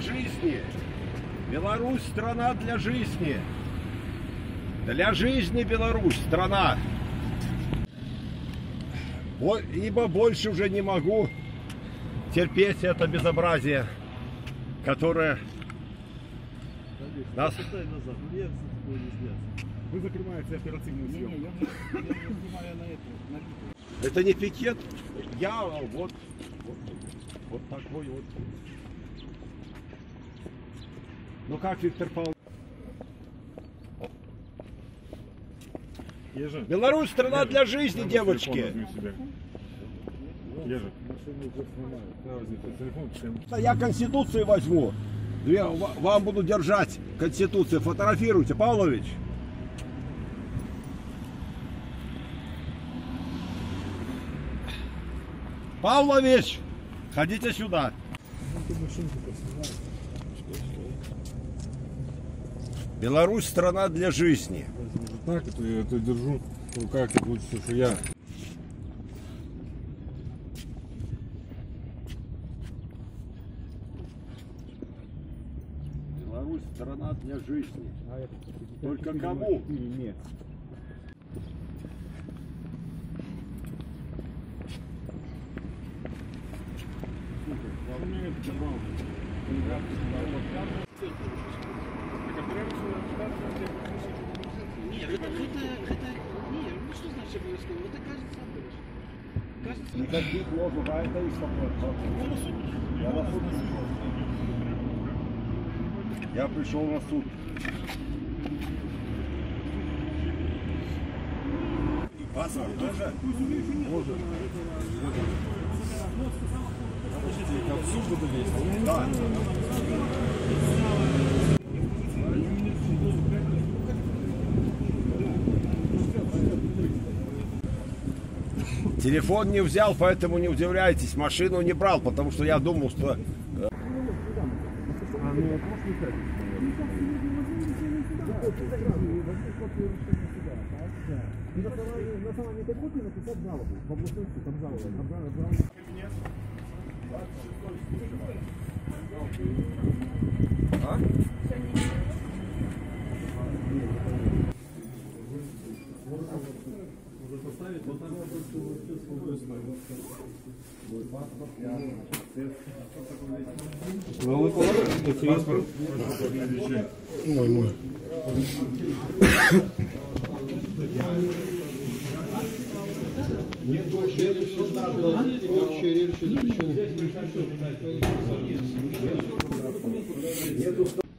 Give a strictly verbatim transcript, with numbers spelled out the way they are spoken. жизни. Беларусь — страна для жизни. Для жизни Беларусь — страна. Ибо больше уже не могу терпеть это безобразие, которое нас... Вы закрываете оперативную съемку. Это не пикет. Я вот, вот, вот такой вот. Ну как, Виктор Павлович? Ежи. Беларусь — страна для жизни, девочки. Я Конституцию возьму. Я вам буду держать Конституцию. Фотографируйте, Павлович. Павлович, ходите сюда. Беларусь — страна для жизни. Так, это я это держу в руках, как лучше, что я. Беларусь — страна для жизни. Только кому? Нет. Я пришел на суд. Паспорт тоже? Можно. Да. Телефон не взял, поэтому не удивляйтесь. Машину не брал, потому что я думал, что... А? Ой, мой. Нет, очередь сюда была, очередь сюда. Нету.